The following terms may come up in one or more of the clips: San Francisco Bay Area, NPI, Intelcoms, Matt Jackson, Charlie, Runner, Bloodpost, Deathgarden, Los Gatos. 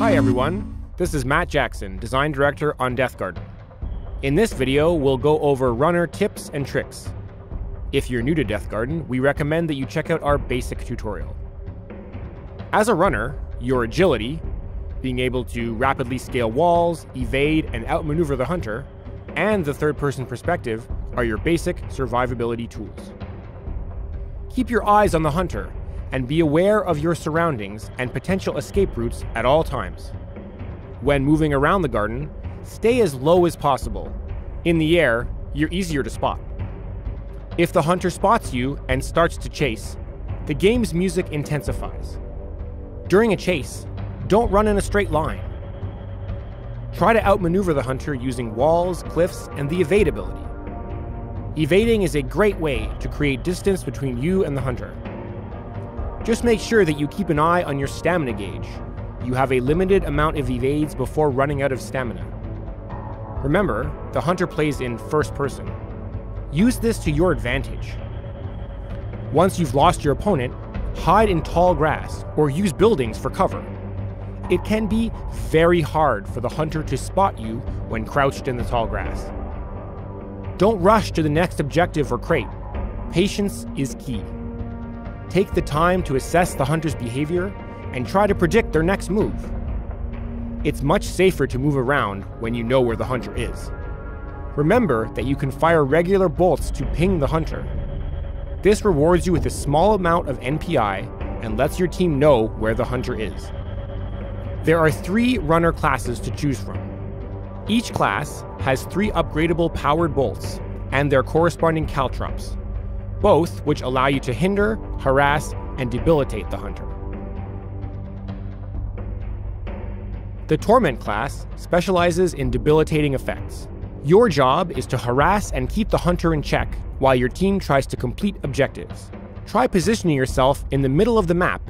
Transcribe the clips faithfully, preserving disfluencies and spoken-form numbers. Hi everyone, this is Matt Jackson, Design Director on Deathgarden. In this video, we'll go over runner tips and tricks. If you're new to Deathgarden, we recommend that you check out our basic tutorial. As a runner, your agility, being able to rapidly scale walls, evade and outmaneuver the hunter, and the third-person perspective are your basic survivability tools. Keep your eyes on the hunter, and be aware of your surroundings and potential escape routes at all times. When moving around the garden, stay as low as possible. In the air, you're easier to spot. If the hunter spots you and starts to chase, the game's music intensifies. During a chase, don't run in a straight line. Try to outmaneuver the hunter using walls, cliffs, and the evade ability. Evading is a great way to create distance between you and the hunter. Just make sure that you keep an eye on your stamina gauge. You have a limited amount of evades before running out of stamina. Remember, the hunter plays in first person. Use this to your advantage. Once you've lost your opponent, hide in tall grass or use buildings for cover. It can be very hard for the hunter to spot you when crouched in the tall grass. Don't rush to the next objective or crate. Patience is key. Take the time to assess the hunter's behavior and try to predict their next move. It's much safer to move around when you know where the hunter is. Remember that you can fire regular bolts to ping the hunter. This rewards you with a small amount of N P I and lets your team know where the hunter is. There are three runner classes to choose from. Each class has three upgradable powered bolts and their corresponding caltrops, both which allow you to hinder, harass, and debilitate the hunter. The Torment class specializes in debilitating effects. Your job is to harass and keep the hunter in check while your team tries to complete objectives. Try positioning yourself in the middle of the map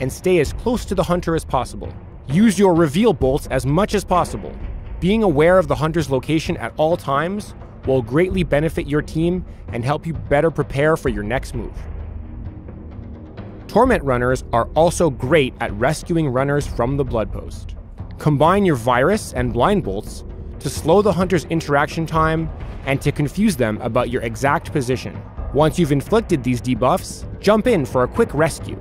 and stay as close to the hunter as possible. Use your reveal bolts as much as possible. Being aware of the hunter's location at all times will greatly benefit your team and help you better prepare for your next move. Torment runners are also great at rescuing runners from the Bloodpost. Combine your virus and blind bolts to slow the hunter's interaction time and to confuse them about your exact position. Once you've inflicted these debuffs, jump in for a quick rescue.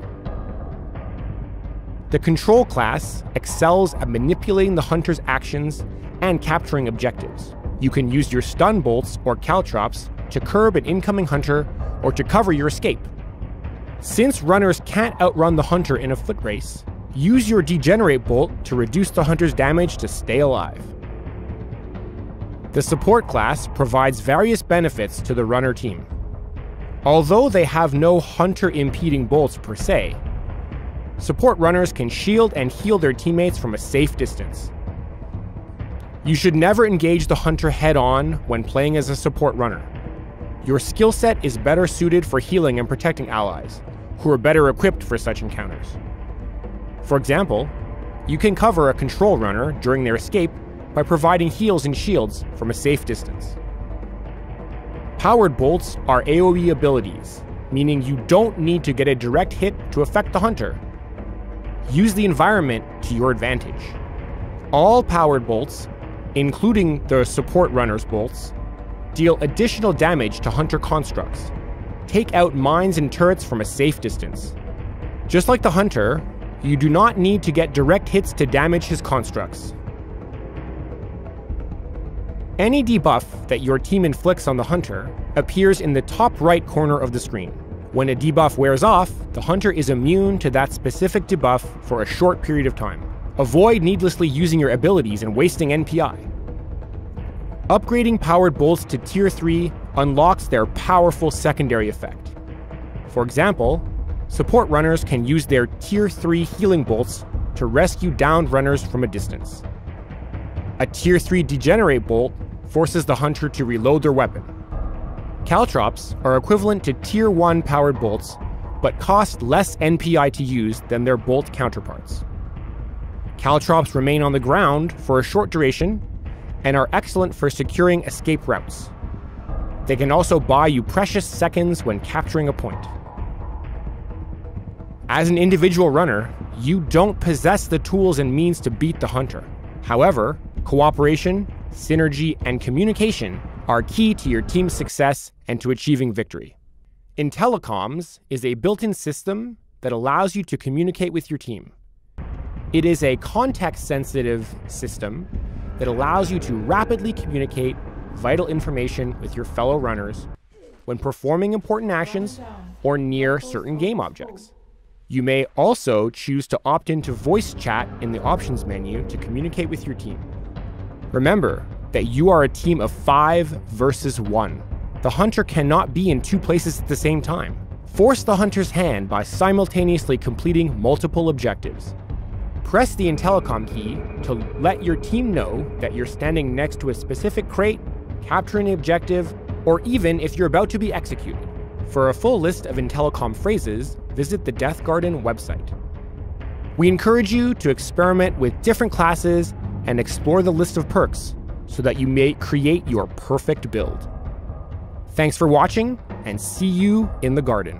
The Control class excels at manipulating the hunter's actions and capturing objectives. You can use your stun bolts or caltrops to curb an incoming hunter or to cover your escape. Since runners can't outrun the hunter in a foot race, use your degenerate bolt to reduce the hunter's damage to stay alive. The Support class provides various benefits to the runner team. Although they have no hunter-impeding bolts per se, support runners can shield and heal their teammates from a safe distance. You should never engage the hunter head-on when playing as a support runner. Your skill set is better suited for healing and protecting allies, who are better equipped for such encounters. For example, you can cover a control runner during their escape by providing heals and shields from a safe distance. Powered bolts are AoE abilities, meaning you don't need to get a direct hit to affect the hunter. Use the environment to your advantage. All powered bolts, including the support runner's bolts, deal additional damage to hunter constructs. Take out mines and turrets from a safe distance. Just like the hunter, you do not need to get direct hits to damage his constructs. Any debuff that your team inflicts on the hunter appears in the top right corner of the screen. When a debuff wears off, the hunter is immune to that specific debuff for a short period of time. Avoid needlessly using your abilities and wasting N P I. Upgrading powered bolts to tier three unlocks their powerful secondary effect. For example, support runners can use their tier three healing bolts to rescue downed runners from a distance. A tier three degenerate bolt forces the hunter to reload their weapon. Caltrops are equivalent to tier one powered bolts, but cost less N P I to use than their bolt counterparts. Caltrops remain on the ground for a short duration and are excellent for securing escape routes. They can also buy you precious seconds when capturing a point. As an individual runner, you don't possess the tools and means to beat the hunter. However, cooperation, synergy, and communication are key to your team's success and to achieving victory. Intelcoms is a built-in system that allows you to communicate with your team. It is a context-sensitive system that allows you to rapidly communicate vital information with your fellow runners when performing important actions or near certain game objects. You may also choose to opt into voice chat in the options menu to communicate with your team. Remember that you are a team of five versus one. The hunter cannot be in two places at the same time. Force the hunter's hand by simultaneously completing multiple objectives. Press the Intelcom key to let your team know that you're standing next to a specific crate, capturing an objective, or even if you're about to be executed. For a full list of Intelcom phrases, visit the Deathgarden website. We encourage you to experiment with different classes and explore the list of perks so that you may create your perfect build. Thanks for watching, and see you in the garden.